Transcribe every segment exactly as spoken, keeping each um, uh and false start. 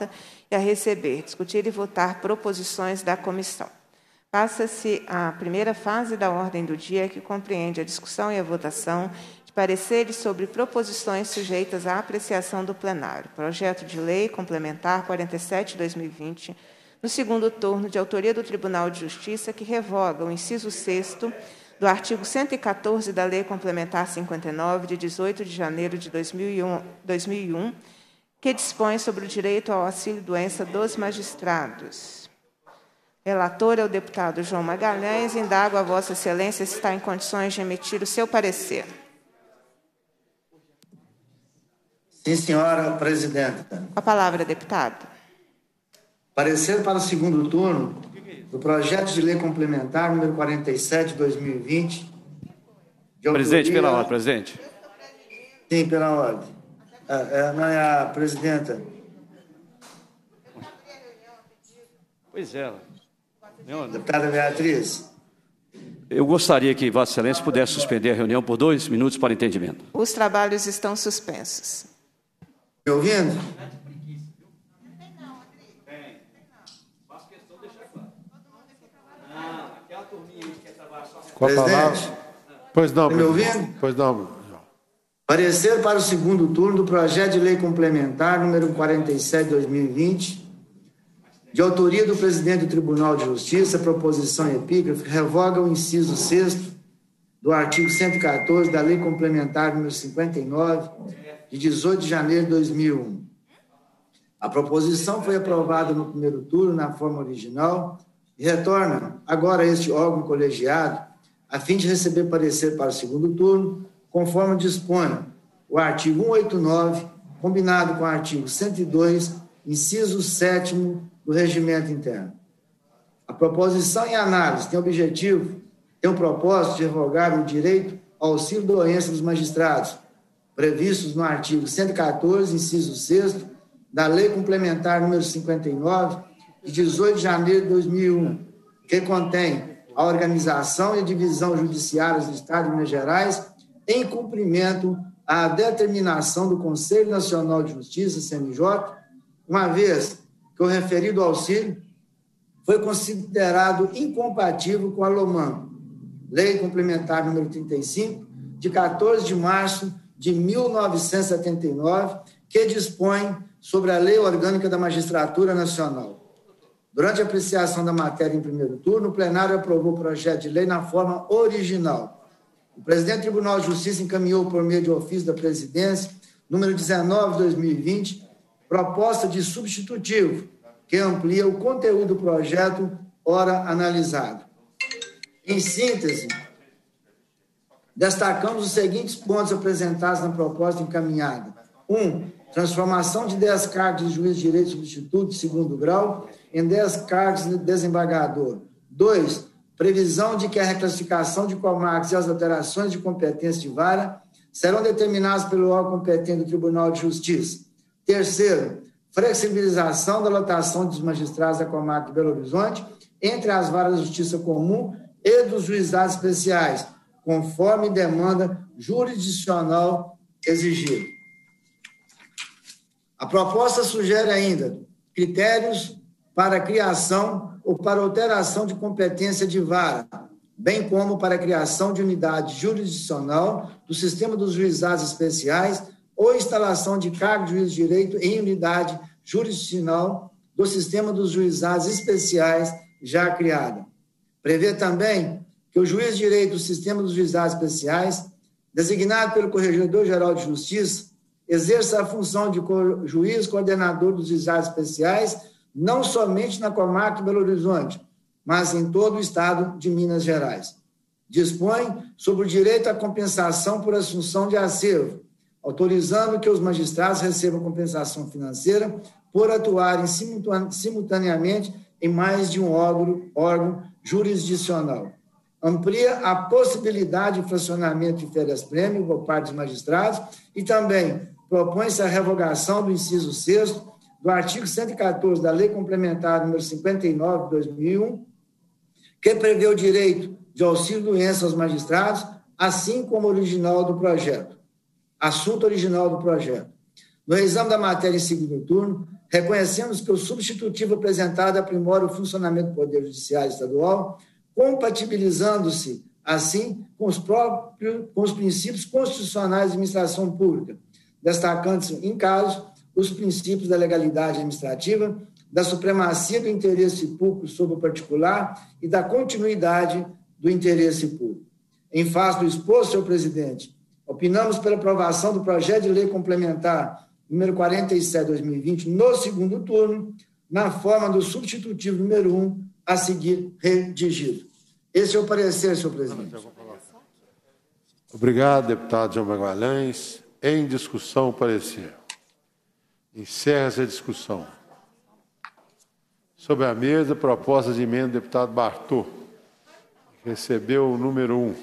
pauta e a receber, discutir e votar proposições da comissão. Passa-se a primeira fase da ordem do dia, que compreende a discussão e a votação de pareceres sobre proposições sujeitas à apreciação do plenário. Projeto de Lei Complementar quarenta e sete barra dois mil e vinte, no segundo turno, de autoria do Tribunal de Justiça, que revoga o inciso sexto do artigo cento e quatorze da Lei Complementar cinquenta e nove, de dezoito de janeiro de dois mil e um, que dispõe sobre o direito ao auxílio-doença dos magistrados. Relator é o deputado João Magalhães. Indago a Vossa Excelência se está em condições de emitir o seu parecer. Sim, senhora presidenta. A palavra, deputado. Parecer para o segundo turno do projeto de lei complementar número quarenta e sete barra dois mil e vinte. Presidente, pela ordem, presidente. Sim, pela ordem. A, a, a presidenta. Pois é. Deputada Beatriz. Eu gostaria que Vossa Excelência pudesse suspender a reunião por dois minutos para entendimento. Os trabalhos estão suspensos. Me ouvindo? Com a palavra. Pois não, me ouvindo? Pois não. Parecer para o segundo turno do projeto de lei complementar número quarenta e sete barra dois mil e vinte, de autoria do presidente do Tribunal de Justiça, proposição e epígrafe, revoga o inciso sexto do artigo cento e quatorze da Lei Complementar número cinquenta e nove, de dezoito de janeiro de dois mil e um. A proposição foi aprovada no primeiro turno na forma original e retorna agora a este órgão colegiado a fim de receber parecer para o segundo turno, conforme dispõe o artigo cento e oitenta e nove, combinado com o artigo cento e dois, inciso sétimo do regimento interno. A proposição em análise tem objetivo, tem o propósito de revogar o direito ao auxílio-doença dos magistrados, previstos no artigo cento e quatorze, inciso sexto, da Lei Complementar número cinquenta e nove, de dezoito de janeiro de dois mil e um, que contém a organização e a divisão judiciárias do Estado de Minas Gerais, em cumprimento à determinação do Conselho Nacional de Justiça, C N J, uma vez que o referido auxílio foi considerado incompatível com a LOMAN, Lei Complementar número trinta e cinco, de quatorze de março de mil novecentos e setenta e nove, que dispõe sobre a Lei Orgânica da Magistratura Nacional. Durante a apreciação da matéria em primeiro turno, o plenário aprovou o projeto de lei na forma original. O presidente do Tribunal de Justiça encaminhou, por meio de ofício da presidência, número dezenove barra dois mil e vinte, proposta de substitutivo, que amplia o conteúdo do projeto ora analisado. Em síntese, destacamos os seguintes pontos apresentados na proposta encaminhada. um. Transformação de dez cargos de juiz de direito substituto de segundo grau em dez cargos de desembargador. dois. Previsão de que a reclassificação de comarcas e as alterações de competência de vara serão determinadas pelo órgão competente do Tribunal de Justiça. Terceiro, flexibilização da lotação dos magistrados da comarca de Belo Horizonte entre as varas da Justiça Comum e dos juizados especiais, conforme demanda jurisdicional exigida. A proposta sugere ainda critérios para a criação ou para alteração de competência de vara, bem como para a criação de unidade jurisdicional do sistema dos juizados especiais ou instalação de cargo de juiz de direito em unidade jurisdicional do sistema dos juizados especiais já criada. Prevê também que o juiz de direito do sistema dos juizados especiais, designado pelo Corregedor-Geral de Justiça, exerça a função de juiz coordenador dos juizados especiais não somente na comarca de Belo Horizonte, mas em todo o estado de Minas Gerais. Dispõe sobre o direito à compensação por assunção de acervo, autorizando que os magistrados recebam compensação financeira por atuarem simultaneamente em mais de um órgão, órgão jurisdicional. Amplia a possibilidade de fracionamento de férias-prêmio por parte dos magistrados e também propõe-se a revogação do inciso sexto do artigo cento e quatorze da Lei Complementar número cinquenta e nove barra dois mil e um, que prevê o direito de auxílio-doença aos magistrados, assim como o original do projeto. Assunto original do projeto. No exame da matéria em segundo turno, Reconhecemos que o substitutivo apresentado aprimora o funcionamento do Poder Judiciário Estadual, compatibilizando-se, assim, com os próprios, com os princípios constitucionais da administração pública, destacando-se, em caso, os princípios da legalidade administrativa, da supremacia do interesse público sobre o particular e da continuidade do interesse público. Em face do exposto, senhor presidente, opinamos pela aprovação do projeto de lei complementar número quarenta e sete barra dois mil e vinte, no segundo turno, na forma do substitutivo número um, a seguir redigido. Esse é o parecer, senhor presidente. Obrigado, deputado João Magalhães. Em discussão, o parecer. Encerra-se a discussão. Sobre a mesa, proposta de emenda do deputado Bartô. Recebeu o número um.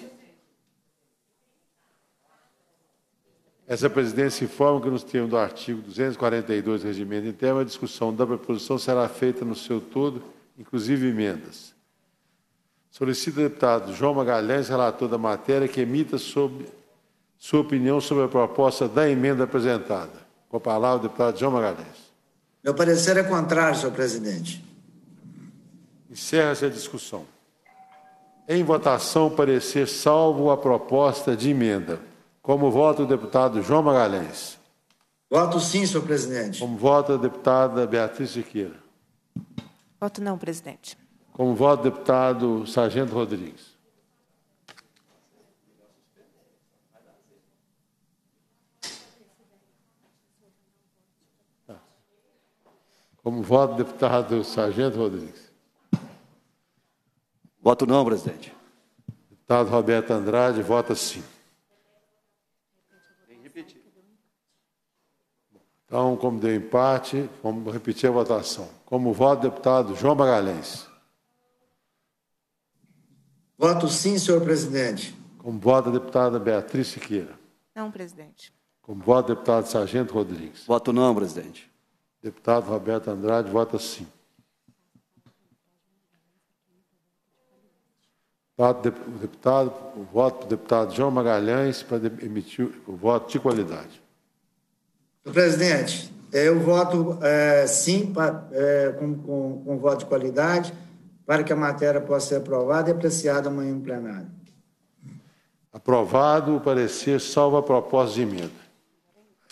Essa presidência informa que, nos termos do artigo duzentos e quarenta e dois do Regimento Interno, a discussão da proposição será feita no seu todo, inclusive emendas. Solicito o deputado João Magalhães, relator da matéria, que emita sobre, sua opinião sobre a proposta da emenda apresentada. Com a palavra, o deputado João Magalhães. Meu parecer é contrário, senhor presidente. Encerra-se a discussão. Em votação, parecer salvo a proposta de emenda. Como vota o deputado João Magalhães? Voto sim, senhor presidente. Como vota a deputada Beatriz Siqueira? Voto não, presidente. Como vota o deputado Sargento Rodrigues? Como vota o deputado Sargento Rodrigues? Voto não, presidente. Deputado Roberto Andrade vota sim. Então, como deu empate, vamos repetir a votação. Como vota o deputado João Magalhães? Voto sim, senhor presidente. Como vota a deputada Beatriz Siqueira? Não, presidente. Como vota o deputado Sargento Rodrigues? Voto não, presidente. Deputado Roberto Andrade vota sim. Deputado, deputado, o voto do deputado João Magalhães para emitir o voto de qualidade. Presidente, eu voto é, sim pra, é, com, com, com voto de qualidade para que a matéria possa ser aprovada e apreciada amanhã no plenário. Aprovado o parecer, salvo a proposta de emenda.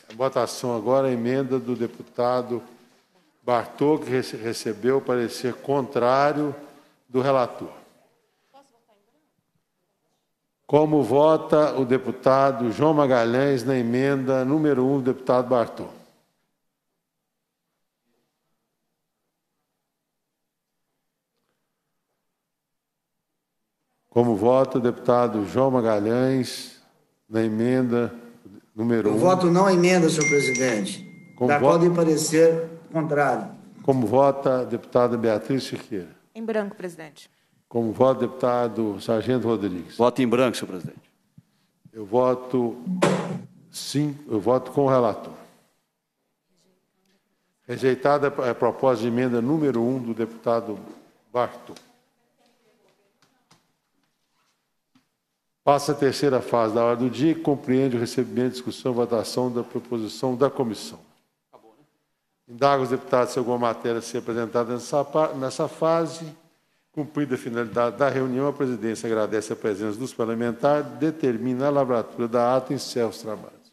A votação agora, a emenda do deputado Bartô, que rece recebeu o parecer contrário do relator. Como vota o deputado João Magalhães na emenda número um do deputado Bartô? Como vota o deputado João Magalhães na emenda número um? Eu voto não a emenda, senhor presidente. Como da vota... qual de parecer contrário. Como vota a deputada Beatriz Siqueira? Em branco, presidente. Como voto, deputado Sargento Rodrigues? Voto em branco, senhor presidente. Eu voto sim, eu voto com o relator. Rejeitada a proposta de emenda número um do deputado Bartô. Passa a terceira fase da ordem do dia, que compreende o recebimento, discussão e votação da proposição da comissão. Indago os deputados se alguma matéria ser apresentada nessa, nessa fase. Cumprida a finalidade da reunião, a presidência agradece a presença dos parlamentares, determina a lavratura da ata e encerra os trabalhos.